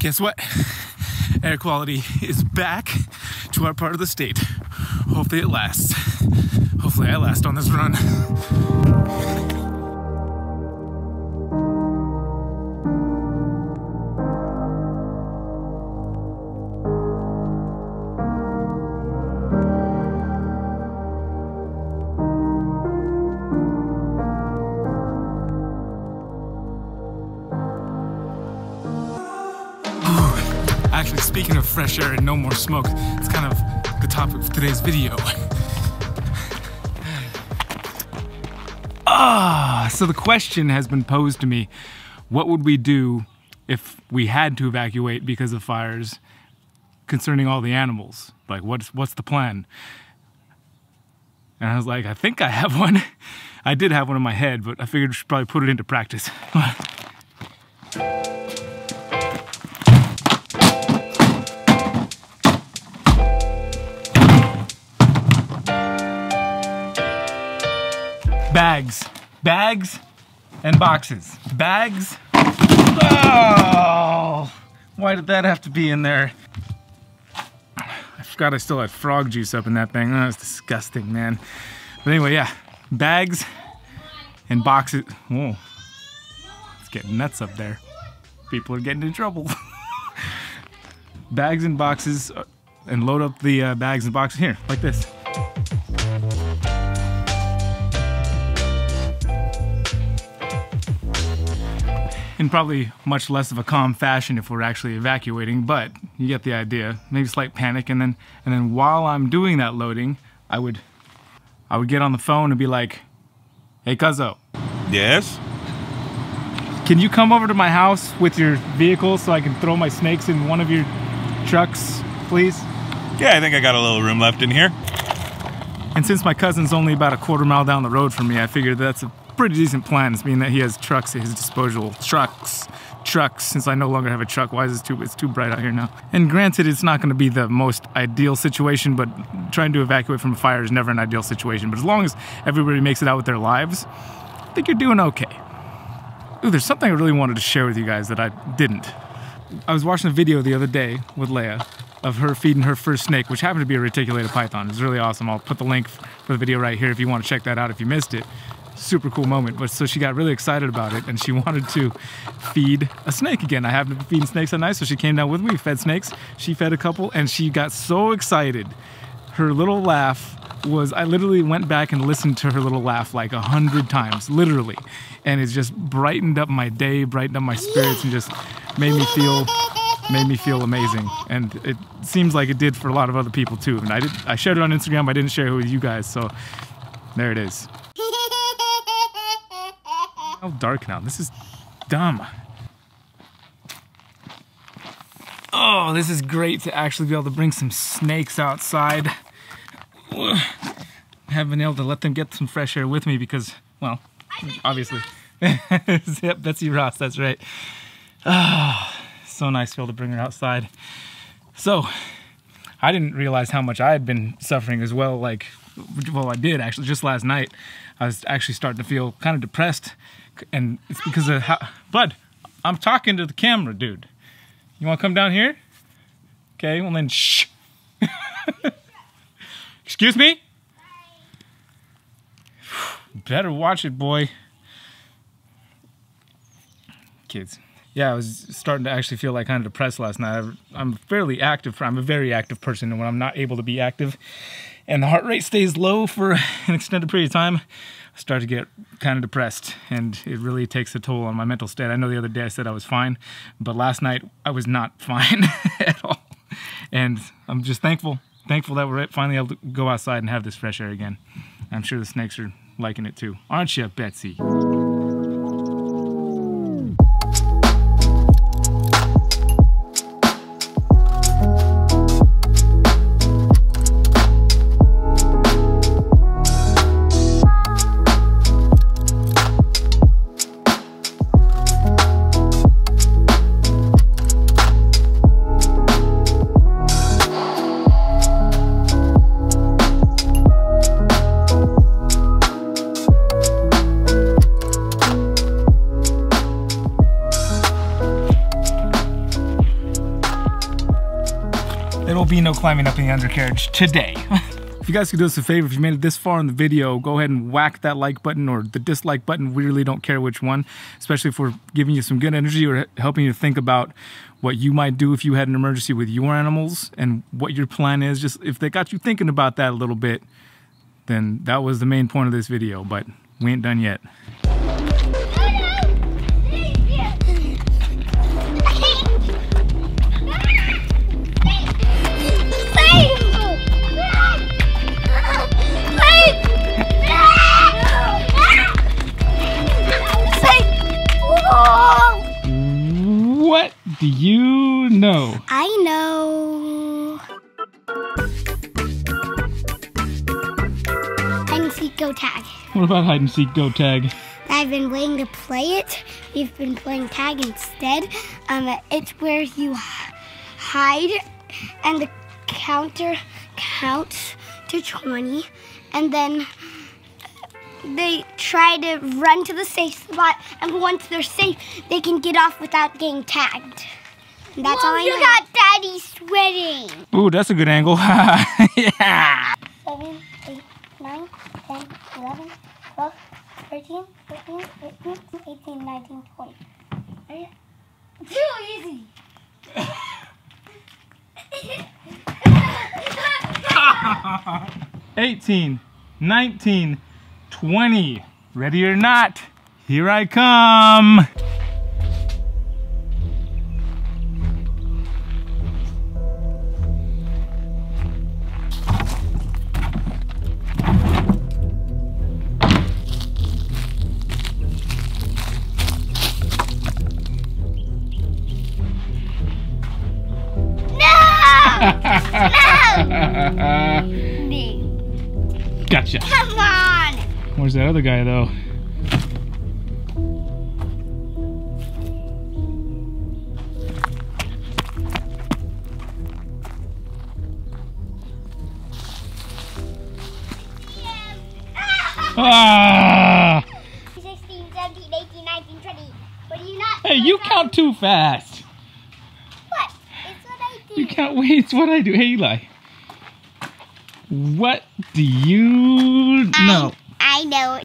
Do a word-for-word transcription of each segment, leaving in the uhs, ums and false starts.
guess what? Air quality is back to our part of the state. Hopefully it lasts. Hopefully I last on this run. Actually, speaking of fresh air and no more smoke, it's kind of the topic of today's video. Ah, so the question has been posed to me, what would we do if we had to evacuate because of fires concerning all the animals? Like, what's, what's the plan? And I was like, I think I have one. I did have one in my head, but I figured we should probably put it into practice. Bags, bags, and boxes. Bags. Oh, why did that have to be in there? I forgot I still had frog juice up in that thing. That was disgusting, man. But anyway, yeah, bags and boxes. Whoa, it's getting nuts up there. People are getting in trouble. Bags and boxes, and load up the uh, bags and boxes here, like this. In probably much less of a calm fashion if we're actually evacuating, but you get the idea. Maybe slight panic, and then and then while I'm doing that loading, I would I would get on the phone and be like, "Hey, Kuzo." Yes? Can you come over to my house with your vehicle so I can throw my snakes in one of your trucks, please? Yeah, I think I got a little room left in here. And since my cousin's only about a quarter mile down the road from me, I figured that's a pretty decent plans, being that he has trucks at his disposal. Trucks, trucks, since I no longer have a truck. Why is it too, it's too bright out here now? And granted, it's not gonna be the most ideal situation, but trying to evacuate from a fire is never an ideal situation. But as long as everybody makes it out with their lives, I think you're doing okay. Ooh, there's something I really wanted to share with you guys that I didn't. I was watching a video the other day with Leia of her feeding her first snake, which happened to be a reticulated python. It's really awesome. I'll put the link for the video right here if you wanna check that out if you missed it. Super cool moment, but so she got really excited about it and she wanted to feed a snake again. I happen to be feeding snakes at night, so she came down with me, fed snakes, she fed a couple, and she got so excited. Her little laugh was, I literally went back and listened to her little laugh like a hundred times, literally. And it just brightened up my day, brightened up my spirits, and just made me feel, made me feel amazing. And it seems like it did for a lot of other people too. And I, did, I shared it on Instagram, but I didn't share it with you guys, so there it is. How dark now, this is dumb. Oh, this is great to actually be able to bring some snakes outside. I haven't been able to let them get some fresh air with me because, well, obviously. Yep, Betsy Ross, that's right. Oh, so nice to be able to bring her outside. So, I didn't realize how much I had been suffering as well, like, well, I did actually, just last night. I was actually starting to feel kind of depressed, and it's because of how... Bud, I'm talking to the camera, dude. You want to come down here? Okay, well then, shh. Excuse me? Better watch it, boy. Kids. Yeah, I was starting to actually feel like kind of depressed last night. I'm fairly active, I'm a very active person, and when I'm not able to be active, and the heart rate stays low for an extended period of time, I start to get kind of depressed, and it really takes a toll on my mental state. I know the other day I said I was fine, but last night I was not fine at all. And I'm just thankful, thankful that we're finally able to go outside and have this fresh air again. I'm sure the snakes are liking it too. Aren't you, Betsy? will be no climbing up in the undercarriage today. If you guys could do us a favor, if you made it this far in the video, go ahead and whack that like button or the dislike button. We really don't care which one, especially if we're giving you some good energy or helping you think about what you might do if you had an emergency with your animals and what your plan is. Just if they got you thinking about that a little bit, then that was the main point of this video, but we ain't done yet. What do you know? I know. Hide and seek, go tag. What about hide and seek, go tag? I've been waiting to play it. We've been playing tag instead. Um, it's where you hide, and the counter counts to twenty, and then they try to run to the safe spot, and once they're safe, they can get off without getting tagged. And that's Whoa, all I you know. Got Daddy sweating. Ooh, that's a good angle. Yeah. seven, eight, nine, ten, eleven, twelve, thirteen, fourteen, fifteen, sixteen, nineteen, twenty. Too easy. eighteen, nineteen, twenty. Ready or not, here I come. No! No! Gotcha. Come on. Where's that other guy, though? Yeah. Ah! sixteen, seventeen, eighteen, nineteen, twenty. What do you not? Hey, you count too fast. What? It's what I do. You count. Wait, it's what I do. Hey, Eli. What do you know? I I know it.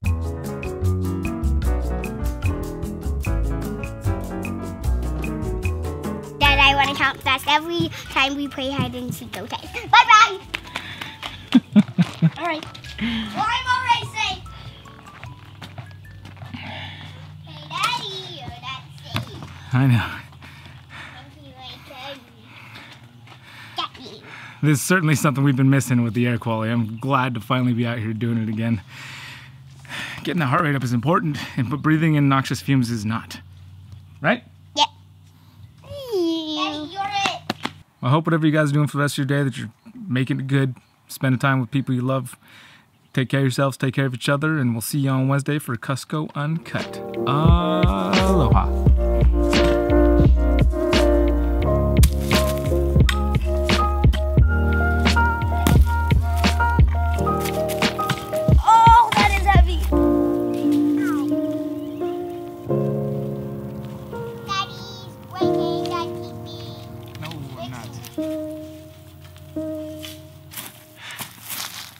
Dad, I want to count fast every time we play hide and seek. Okay. Bye bye. All right. Well, I'm already safe. Hey, Daddy, you're not safe. I know. Thank you, I got you. This is certainly something we've been missing with the air quality. I'm glad to finally be out here doing it again. Getting the heart rate up is important, but breathing in noxious fumes is not. Right? Yeah. I hope whatever you guys are doing for the rest of your day, that you're making it good, spending time with people you love. Take care of yourselves, take care of each other, and we'll see you on Wednesday for Kusko Uncut. Aloha.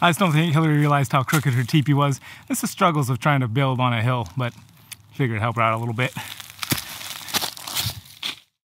I just don't think Hillary realized how crooked her teepee was. It's the struggles of trying to build on a hill, but figured it'd help her out a little bit.